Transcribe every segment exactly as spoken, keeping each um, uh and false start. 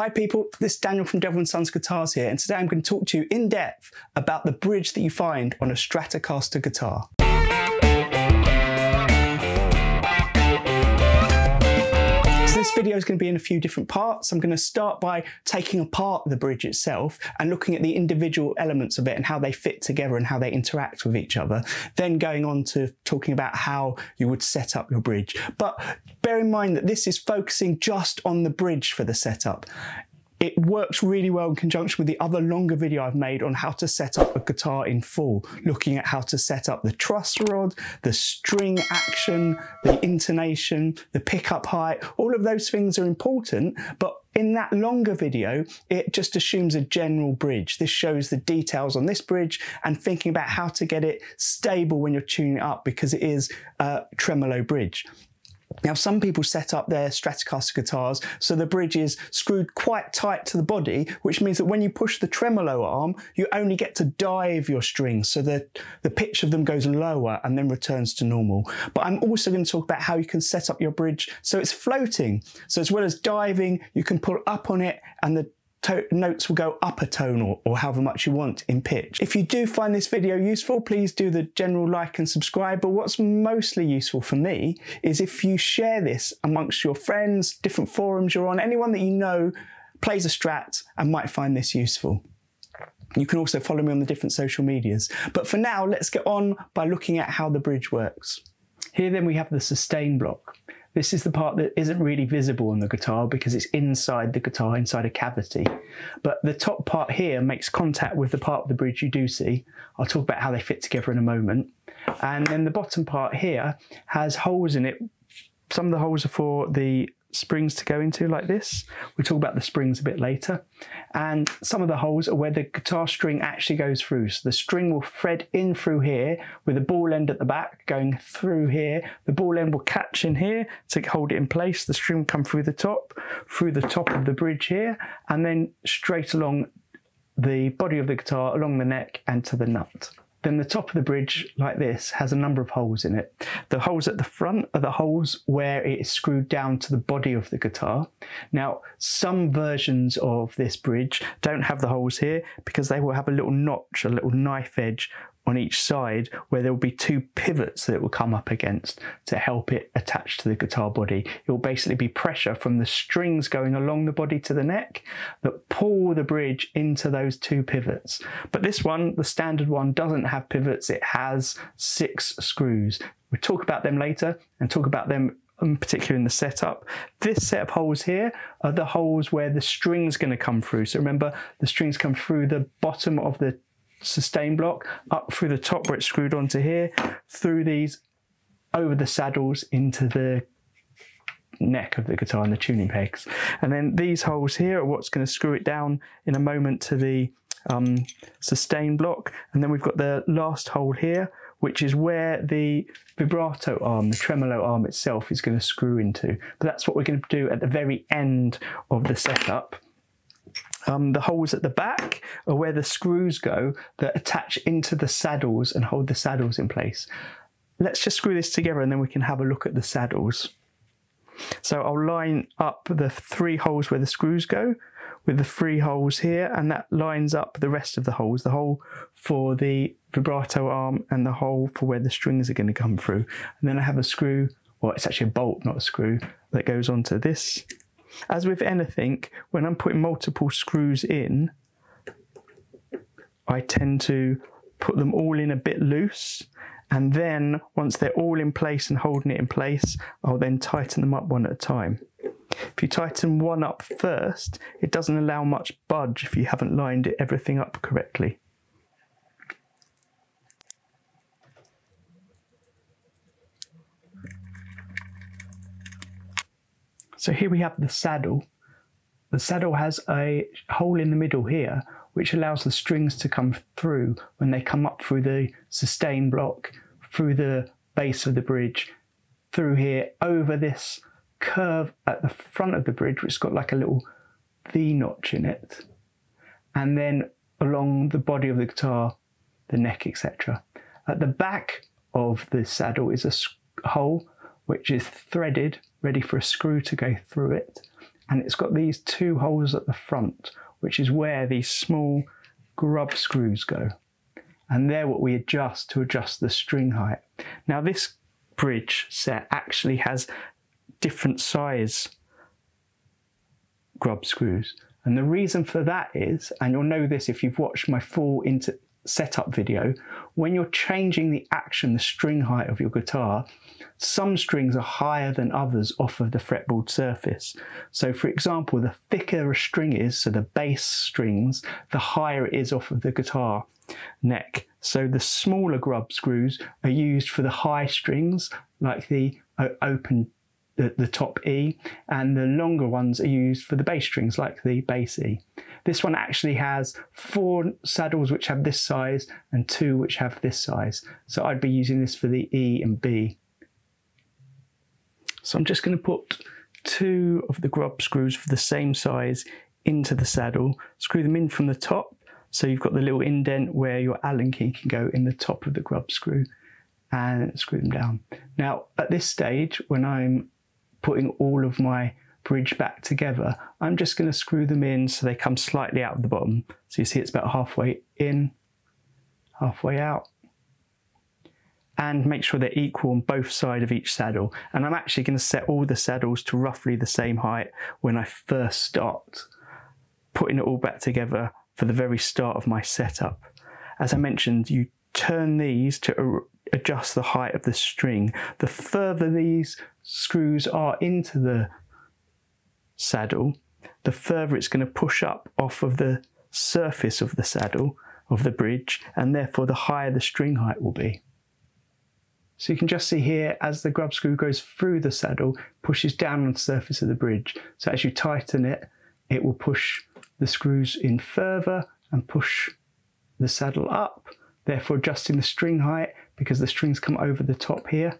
Hi people, this is Daniel from Devil and Sons Guitars here, and today I'm going to talk to you in depth about the bridge that you find on a Stratocaster guitar. So this video is going to be in a few different parts. I'm going to start by taking apart the bridge itself and looking at the individual elements of it and how they fit together and how they interact with each other, then going on to talking about how you would set up your bridge. But bear in mind that this is focusing just on the bridge for the setup. It works really well in conjunction with the other longer video I've made on how to set up a guitar in full, looking at how to set up the truss rod, the string action, the intonation, the pickup height. All of those things are important, but in that longer video, it just assumes a general bridge. This shows the details on this bridge and thinking about how to get it stable when you're tuning it up, because it is a tremolo bridge. Now, some people set up their Stratocaster guitars so the bridge is screwed quite tight to the body, which means that when you push the tremolo arm, you only get to dive your strings, so the, the pitch of them goes lower and then returns to normal. But I'm also going to talk about how you can set up your bridge so it's floating. So as well as diving, you can pull up on it and the notes will go up a tone or, or however much you want in pitch. If you do find this video useful, please do the general like and subscribe, but what's mostly useful for me is if you share this amongst your friends, different forums you're on, anyone that you know plays a Strat and might find this useful. You can also follow me on the different social medias. But for now, let's get on by looking at how the bridge works. Here then we have the sustain block. This is the part that isn't really visible on the guitar because it's inside the guitar, inside a cavity. But the top part here makes contact with the part of the bridge you do see. I'll talk about how they fit together in a moment. And then the bottom part here has holes in it. Some of the holes are for the springs to go into, like this. We'll talk about the springs a bit later. And some of the holes are where the guitar string actually goes through. So the string will thread in through here with a ball end at the back going through here. The ball end will catch in here to hold it in place. The string will come through the top, through the top of the bridge here, and then straight along the body of the guitar, along the neck and to the nut. Then the top of the bridge, like this, has a number of holes in it. The holes at the front are the holes where it is screwed down to the body of the guitar. Now, some versions of this bridge don't have the holes here because they will have a little notch, a little knife edge on each side where there will be two pivots that it will come up against to help it attach to the guitar body. It will basically be pressure from the strings going along the body to the neck that pull the bridge into those two pivots. But this one, the standard one, doesn't have pivots. It has six screws. We'll talk about them later and talk about them in particular in the setup. This set of holes here are the holes where the string's going to come through. So remember, the strings come through the bottom of the sustain block, up through the top where it's screwed onto here, through these, over the saddles into the neck of the guitar and the tuning pegs. And then these holes here are what's going to screw it down in a moment to the um, sustain block. And then we've got the last hole here, which is where the vibrato arm, the tremolo arm itself, is going to screw into. But that's what we're going to do at the very end of the setup. Um, the holes at the back are where the screws go that attach into the saddles and hold the saddles in place. Let's just screw this together and then we can have a look at the saddles. So I'll line up the three holes where the screws go with the three holes here, and that lines up the rest of the holes, the hole for the vibrato arm and the hole for where the strings are going to come through. And then I have a screw, well, it's actually a bolt, not a screw, that goes onto this. As with anything, when I'm putting multiple screws in, I tend to put them all in a bit loose, and then once they're all in place and holding it in place, I'll then tighten them up one at a time. If you tighten one up first, it doesn't allow much budge if you haven't lined it, everything up correctly. So here we have the saddle. The saddle has a hole in the middle here, which allows the strings to come through when they come up through the sustain block, through the base of the bridge, through here, over this curve at the front of the bridge, which has got like a little V-notch in it, and then along the body of the guitar, the neck, et cetera. At the back of the saddle is a hole which is threaded, ready for a screw to go through it, and it's got these two holes at the front, which is where these small grub screws go. And they're what we adjust to adjust the string height. Now this bridge set actually has different size grub screws. And the reason for that is, and you'll know this if you've watched my full into setup video, when you're changing the action, the string height of your guitar, some strings are higher than others off of the fretboard surface. So for example, the thicker a string is, so the bass strings, the higher it is off of the guitar neck. So the smaller grub screws are used for the high strings, like the open, the, the top E, and the longer ones are used for the bass strings, like the bass E. This one actually has four saddles which have this size and two which have this size. So I'd be using this for the E and B. So I'm just going to put two of the grub screws for the same size into the saddle, screw them in from the top. So you've got the little indent where your Allen key can go in the top of the grub screw, and screw them down. Now at this stage, when I'm putting all of my bridge back together, I'm just going to screw them in so they come slightly out of the bottom. So you see it's about halfway in, halfway out, and make sure they're equal on both sides of each saddle. And I'm actually going to set all the saddles to roughly the same height when I first start putting it all back together for the very start of my setup. As I mentioned, you turn these to adjust the height of the string. The further these screws are into the saddle, the further it's going to push up off of the surface of the saddle, of the bridge, and therefore the higher the string height will be. So you can just see here, as the grub screw goes through the saddle, pushes down on the surface of the bridge. So as you tighten it, it will push the screws in further and push the saddle up, therefore adjusting the string height, because the strings come over the top here.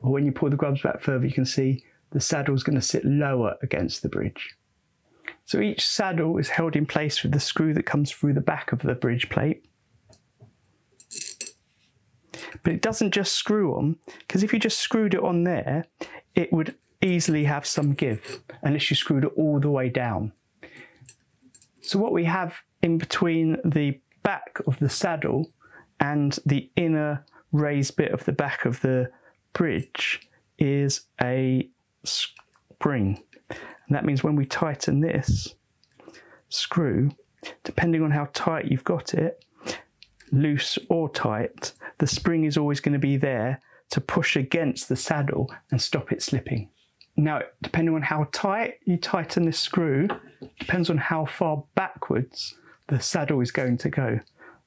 Or when you pull the grubs back further, you can see the saddle is going to sit lower against the bridge. So each saddle is held in place with the screw that comes through the back of the bridge plate. But it doesn't just screw on, because if you just screwed it on there, it would easily have some give, unless you screwed it all the way down. So what we have in between the back of the saddle and the inner raised bit of the back of the bridge is a spring. And that means when we tighten this screw, depending on how tight you've got it, loose or tight, the spring is always going to be there to push against the saddle and stop it slipping. Now, depending on how tight you tighten this screw, depends on how far backwards the saddle is going to go.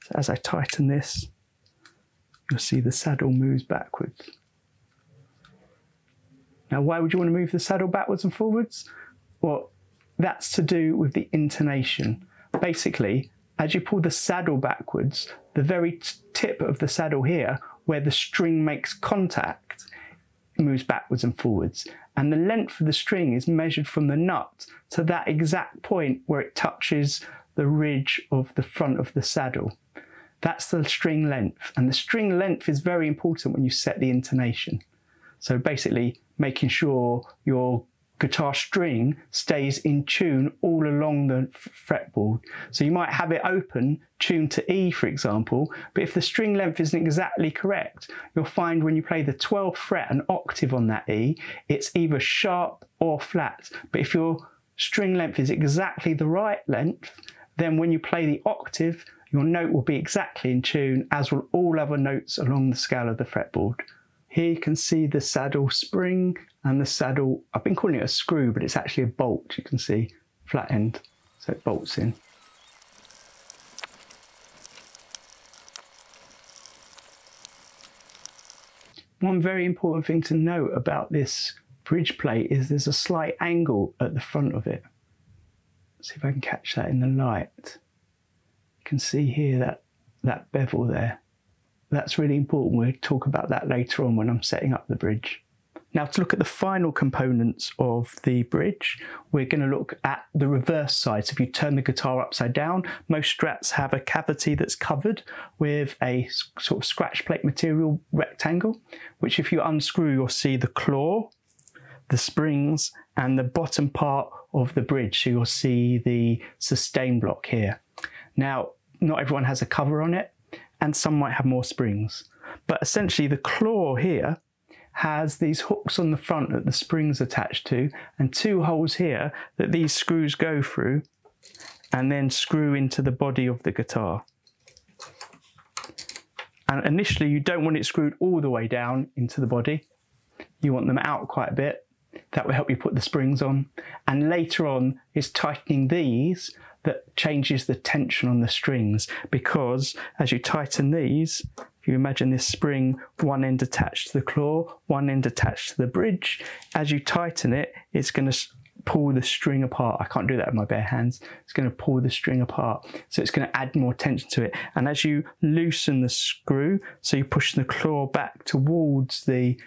So as I tighten this, you'll see the saddle moves backwards. Now, why would you want to move the saddle backwards and forwards? Well, that's to do with the intonation. Basically, as you pull the saddle backwards, the very tip of the saddle here, where the string makes contact, moves backwards and forwards. And the length of the string is measured from the nut to that exact point where it touches the ridge of the front of the saddle. That's the string length. And the string length is very important when you set the intonation. So basically, making sure your guitar string stays in tune all along the fretboard. So you might have it open, tuned to E, for example, but if the string length isn't exactly correct, you'll find when you play the twelfth fret, an octave on that E, it's either sharp or flat. But if your string length is exactly the right length, then when you play the octave, your note will be exactly in tune, as will all other notes along the scale of the fretboard. Here you can see the saddle spring and the saddle, I've been calling it a screw, but it's actually a bolt, you can see, flat end, so it bolts in. One very important thing to note about this bridge plate is there's a slight angle at the front of it. Let's see if I can catch that in the light. You can see here that, that bevel there. That's really important. We'll talk about that later on when I'm setting up the bridge. Now, to look at the final components of the bridge, we're going to look at the reverse side. So if you turn the guitar upside down, most Strats have a cavity that's covered with a sort of scratch plate material rectangle, which if you unscrew, you'll see the claw, the springs, and the bottom part of the bridge. So you'll see the sustain block here. Now, not everyone has a cover on it, and some might have more springs. But essentially the claw here has these hooks on the front that the spring's attached to, and two holes here that these screws go through and then screw into the body of the guitar. And initially you don't want it screwed all the way down into the body. You want them out quite a bit. That will help you put the springs on. And later on is tightening these that changes the tension on the strings, because as you tighten these, if you imagine this spring, one end attached to the claw, one end attached to the bridge, as you tighten it, it's going to pull the string apart. I can't do that with my bare hands. It's going to pull the string apart. So it's going to add more tension to it. And as you loosen the screw, so you push the claw back towards the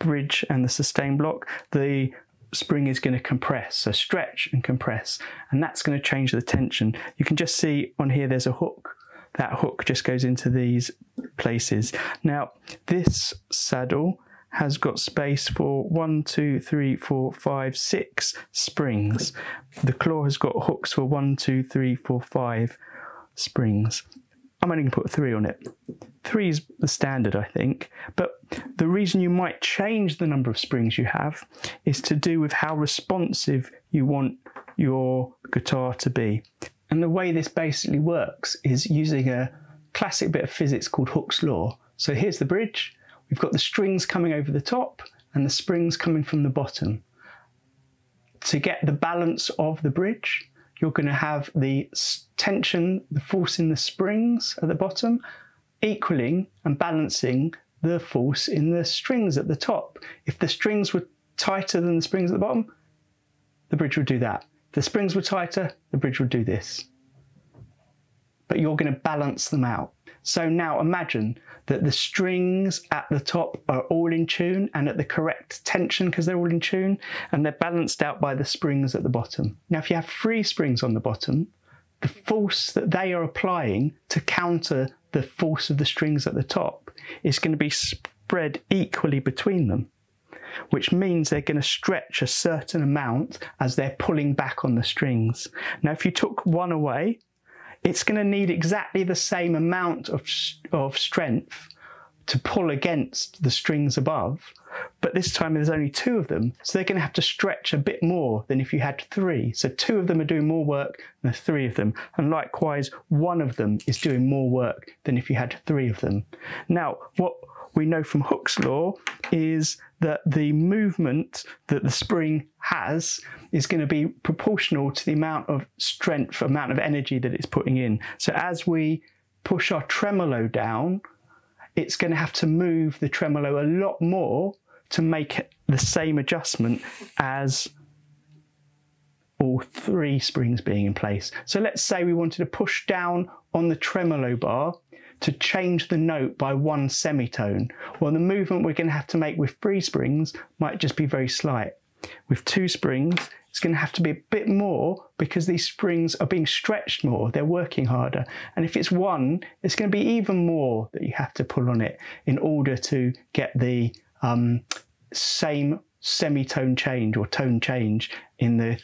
bridge and the sustain block, the spring is going to compress, so stretch and compress, and that's going to change the tension. You can just see on here there's a hook. That hook just goes into these places. Now this saddle has got space for one, two, three, four, five, six springs. The claw has got hooks for one, two, three, four, five springs. I'm only going to put three on it. Three is the standard, I think. But the reason you might change the number of springs you have is to do with how responsive you want your guitar to be. And the way this basically works is using a classic bit of physics called Hooke's Law. So here's the bridge. We've got the strings coming over the top and the springs coming from the bottom. To get the balance of the bridge, you're going to have the tension, the force in the springs at the bottom, equaling and balancing the force in the strings at the top. If the strings were tighter than the springs at the bottom, the bridge would do that. If the springs were tighter, the bridge would do this. But you're going to balance them out. So now imagine that the strings at the top are all in tune and at the correct tension, because they're all in tune, and they're balanced out by the springs at the bottom. Now if you have three springs on the bottom, the force that they are applying to counter the force of the strings at the top is going to be spread equally between them, which means they're going to stretch a certain amount as they're pulling back on the strings. Now if you took one away, it's going to need exactly the same amount of, of strength to pull against the strings above, but this time there's only two of them, so they're going to have to stretch a bit more than if you had three. So two of them are doing more work than three of them, and likewise one of them is doing more work than if you had three of them. Now what we know from Hooke's Law is that the movement that the spring has is going to be proportional to the amount of strength, amount of energy that it's putting in. So as we push our tremolo down, it's going to have to move the tremolo a lot more to make the same adjustment as all three springs being in place. So let's say we wanted to push down on the tremolo bar to change the note by one semitone. Well, the movement we're going to have to make with three springs might just be very slight. With two springs, it's going to have to be a bit more because these springs are being stretched more, they're working harder. And if it's one, it's going to be even more that you have to pull on it in order to get the um, same semitone change or tone change in the,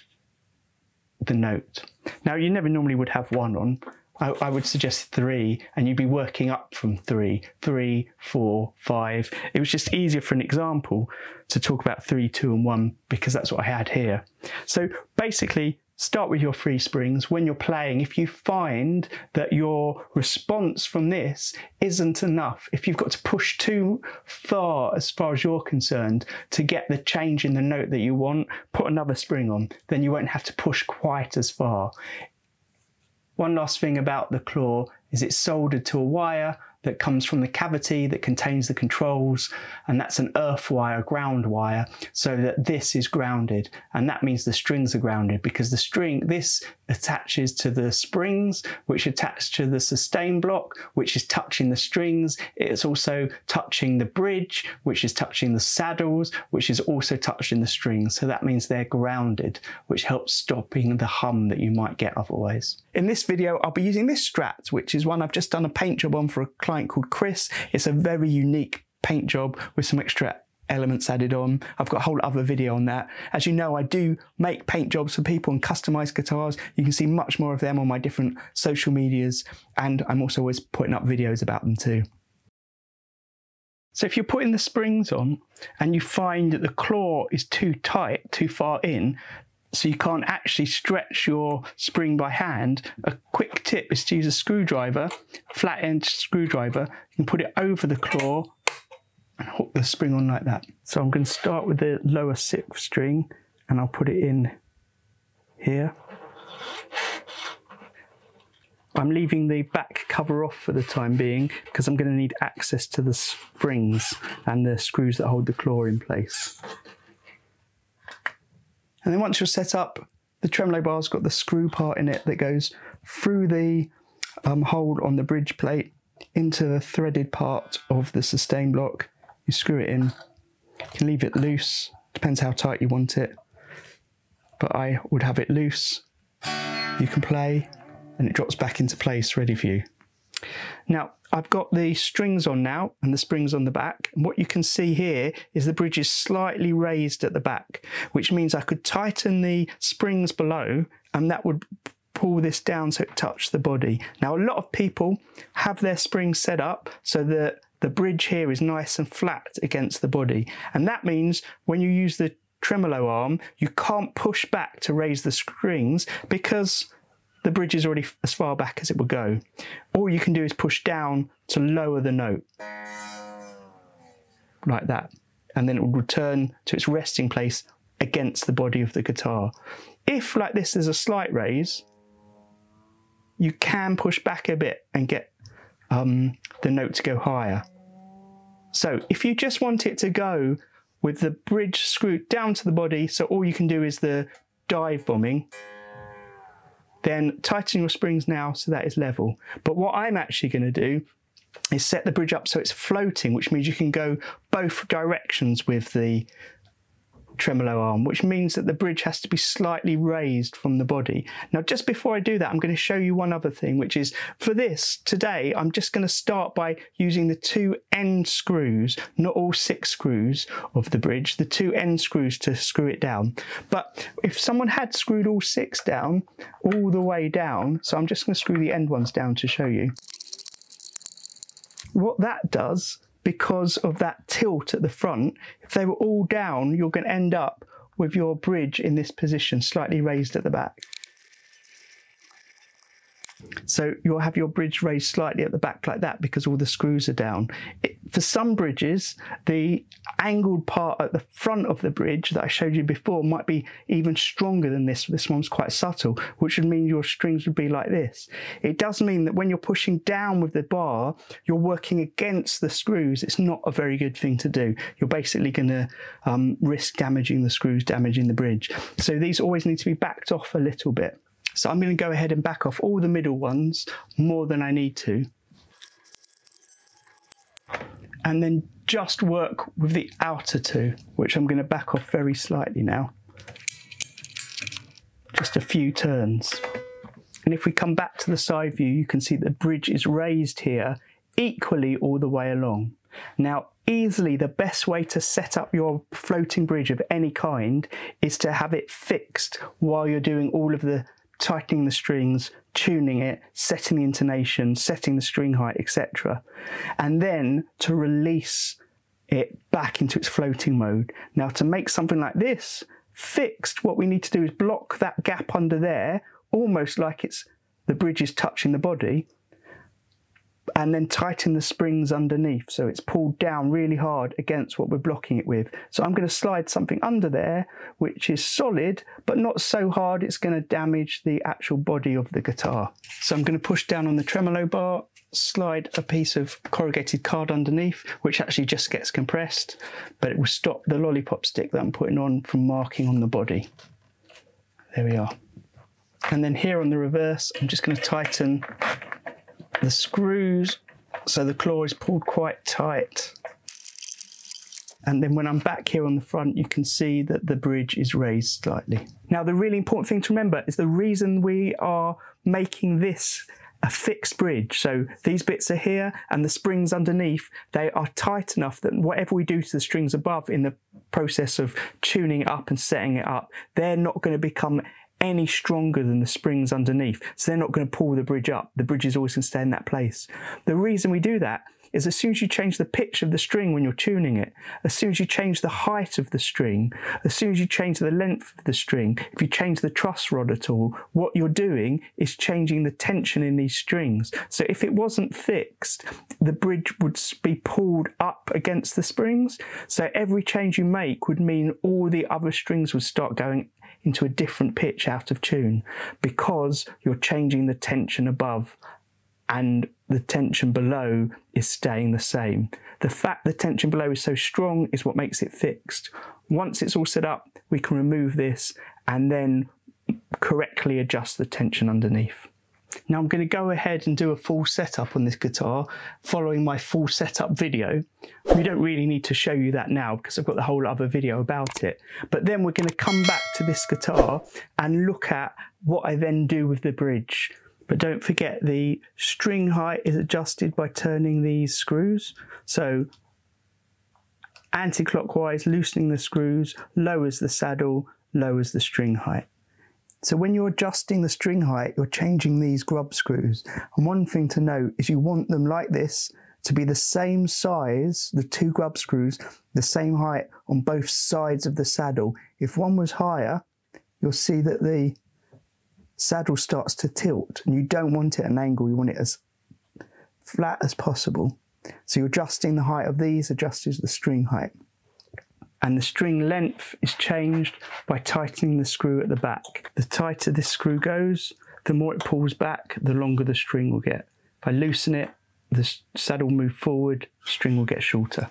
the note. Now, you never normally would have one on. I, I would suggest three, and you'd be working up from three, three, four, five. It was just easier for an example to talk about three, two, and one, because that's what I had here. So basically, start with your three springs. When you're playing, if you find that your response from this isn't enough, if you've got to push too far as far as you're concerned to get the change in the note that you want, put another spring on, then you won't have to push quite as far. One last thing about the claw is it's soldered to a wire that comes from the cavity that contains the controls, and that's an earth wire, ground wire, so that this is grounded, and that means the strings are grounded because the string, this attaches to the springs, which attach to the sustain block, which is touching the strings. It's also touching the bridge, which is touching the saddles, which is also touching the strings. So that means they're grounded, which helps stopping the hum that you might get otherwise. In this video, I'll be using this Strat, which is one I've just done a paint job on for a client called Chris. It's a very unique paint job with some extra elements added on. I've got a whole other video on that. As you know, I do make paint jobs for people and customised guitars. You can see much more of them on my different social medias, and I'm also always putting up videos about them too. So if you're putting the springs on and you find that the claw is too tight, too far in, so you can't actually stretch your spring by hand, a quick tip is to use a screwdriver, flat end screwdriver. You can put it over the claw and hook the spring on like that. So I'm going to start with the lower sixth string and I'll put it in here. I'm leaving the back cover off for the time being because I'm going to need access to the springs and the screws that hold the claw in place. And then once you're set up, the tremolo bar's got the screw part in it that goes through the um, hold on the bridge plate into the threaded part of the sustain block. You screw it in, you can leave it loose, depends how tight you want it, but I would have it loose. You can play and it drops back into place ready for you. Now I've got the strings on now and the springs on the back, and what you can see here is the bridge is slightly raised at the back, which means I could tighten the springs below and that would pull this down so it touched the body. Now a lot of people have their springs set up so that the bridge here is nice and flat against the body, and that means when you use the tremolo arm you can't push back to raise the springs because the bridge is already as far back as it will go. All you can do is push down to lower the note, like that, and then it will return to its resting place against the body of the guitar. If, like this, there's a slight raise, you can push back a bit and get um, the note to go higher. So if you just want it to go with the bridge screwed down to the body, so all you can do is the dive bombing, then tighten your springs now so that is level. But what I'm actually going to do is set the bridge up so it's floating, which means you can go both directions with the tremolo arm, which means that the bridge has to be slightly raised from the body. Now just before I do that, I'm going to show you one other thing, which is for this today I'm just going to start by using the two end screws, not all six screws of the bridge, the two end screws to screw it down. But if someone had screwed all six down all the way down, so I'm just going to screw the end ones down to show you what that does. Because of that tilt at the front, if they were all down, you're going to end up with your bridge in this position, slightly raised at the back. So you'll have your bridge raised slightly at the back like that because all the screws are down. It, for some bridges, the angled part at the front of the bridge that I showed you before might be even stronger than this. This one's quite subtle, which would mean your strings would be like this. It does mean that when you're pushing down with the bar, you're working against the screws. It's not a very good thing to do. You're basically going to um, risk damaging the screws, damaging the bridge. So these always need to be backed off a little bit. So I'm going to go ahead and back off all the middle ones more than I need to. And then just work with the outer two, which I'm going to back off very slightly now. Just a few turns. And if we come back to the side view, you can see the bridge is raised here equally all the way along. Now, easily the best way to set up your floating bridge of any kind is to have it fixed while you're doing all of the tightening the strings, tuning it, setting the intonation, setting the string height, et cetera. And then to release it back into its floating mode. Now to make something like this fixed, what we need to do is block that gap under there, almost like it's the bridge is touching the body, and then tighten the springs underneath so it's pulled down really hard against what we're blocking it with. So I'm going to slide something under there which is solid but not so hard it's going to damage the actual body of the guitar. So I'm going to push down on the tremolo bar, slide a piece of corrugated card underneath, which actually just gets compressed, but it will stop the lollipop stick that I'm putting on from marking on the body. There we are. And then here on the reverse I'm just going to tighten the screws so the claw is pulled quite tight, and then when I'm back here on the front you can see that the bridge is raised slightly. Now the really important thing to remember is the reason we are making this a fixed bridge. So these bits are here and the springs underneath, they are tight enough that whatever we do to the strings above in the process of tuning it up and setting it up, they're not going to become any stronger than the springs underneath. So they're not going to pull the bridge up. The bridge is always going to stay in that place. The reason we do that is as soon as you change the pitch of the string when you're tuning it, as soon as you change the height of the string, as soon as you change the length of the string, if you change the truss rod at all, what you're doing is changing the tension in these strings. So if it wasn't fixed, the bridge would be pulled up against the springs. So every change you make would mean all the other strings would start going into a different pitch out of tune because you're changing the tension above and the tension below is staying the same. The fact the tension below is so strong is what makes it fixed. Once it's all set up, we can remove this and then correctly adjust the tension underneath. Now I'm going to go ahead and do a full setup on this guitar following my full setup video. We don't really need to show you that now because I've got the whole other video about it. But then we're going to come back to this guitar and look at what I then do with the bridge. But don't forget the string height is adjusted by turning these screws. So anti-clockwise, loosening the screws, lowers the saddle, lowers the string height. So when you're adjusting the string height, you're changing these grub screws. And one thing to note is you want them like this to be the same size, the two grub screws, the same height on both sides of the saddle. If one was higher, you'll see that the saddle starts to tilt and you don't want it at an angle, you want it as flat as possible. So you're adjusting the height of these, adjusts the string height. And the string length is changed by tightening the screw at the back. The tighter this screw goes, the more it pulls back, the longer the string will get. If I loosen it, the saddle will move forward, the string will get shorter.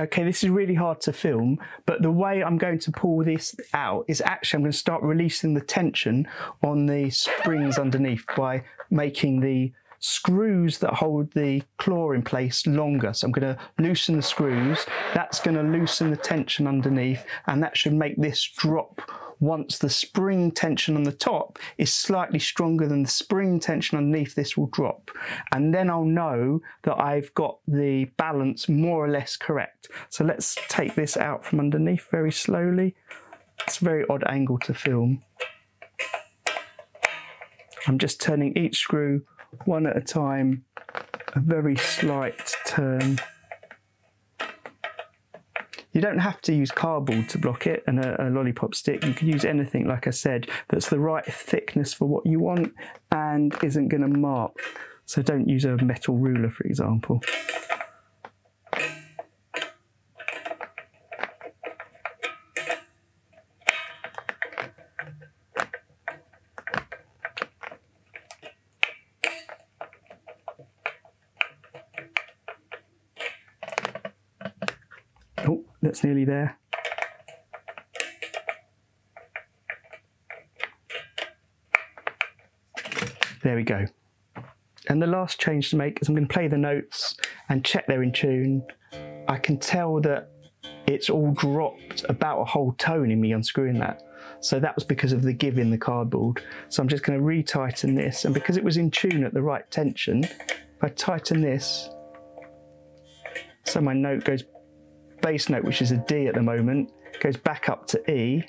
Okay, this is really hard to film, but the way I'm going to pull this out is actually I'm going to start releasing the tension on the springs underneath by making the screws that hold the claw in place longer. So I'm going to loosen the screws, that's going to loosen the tension underneath, and that should make this drop once the spring tension on the top is slightly stronger than the spring tension underneath. This will drop and then I'll know that I've got the balance more or less correct. So let's take this out from underneath very slowly. It's a very odd angle to film. I'm just turning each screw one at a time, a very slight turn. You don't have to use cardboard to block it and a, a lollipop stick. You can use anything, like I said, that's the right thickness for what you want and isn't going to mark. So don't use a metal ruler, for example. That's nearly there. There we go. And the last change to make is I'm going to play the notes and check they're in tune. I can tell that it's all dropped about a whole tone in me unscrewing that. So that was because of the give in the cardboard. So I'm just going to retighten this, and because it was in tune at the right tension, if I tighten this, so my note goes bass note, which is a D at the moment, goes back up to E.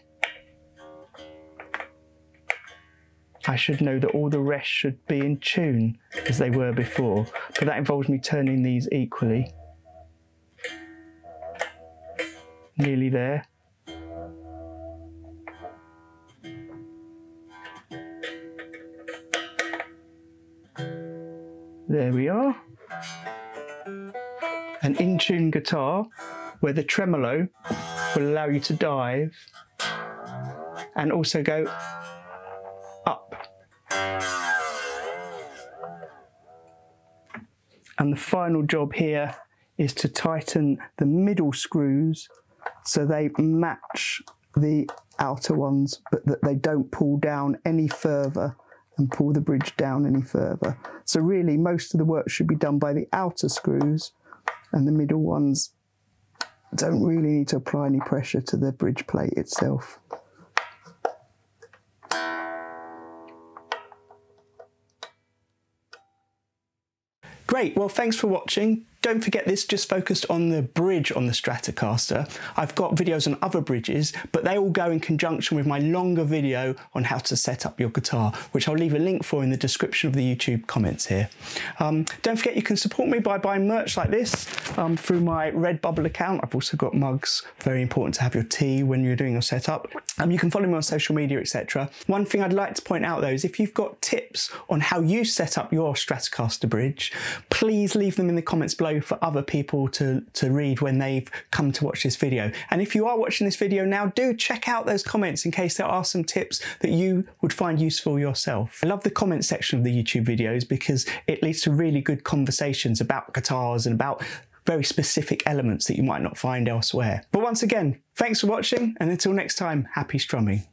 I should know that all the rest should be in tune as they were before, but that involves me turning these equally. Nearly there. There we are. An in-tune guitar where the tremolo will allow you to dive and also go up. And the final job here is to tighten the middle screws so they match the outer ones, but that they don't pull down any further and pull the bridge down any further. So really most of the work should be done by the outer screws, and the middle ones don't really need to apply any pressure to the bridge plate itself. Great, well thanks for watching. Don't forget this just focused on the bridge on the Stratocaster. I've got videos on other bridges, but they all go in conjunction with my longer video on how to set up your guitar, which I'll leave a link for in the description of the YouTube comments here. Um, don't forget you can support me by buying merch like this um, through my Redbubble account. I've also got mugs, very important to have your tea when you're doing your setup. Um, you can follow me on social media, et cetera. One thing I'd like to point out though is if you've got tips on how you set up your Stratocaster bridge, please leave them in the comments below for other people to, to read when they've come to watch this video. And if you are watching this video now, do check out those comments in case there are some tips that you would find useful yourself. I love the comment section of the YouTube videos because it leads to really good conversations about guitars and about very specific elements that you might not find elsewhere. But once again, thanks for watching, and until next time, happy strumming.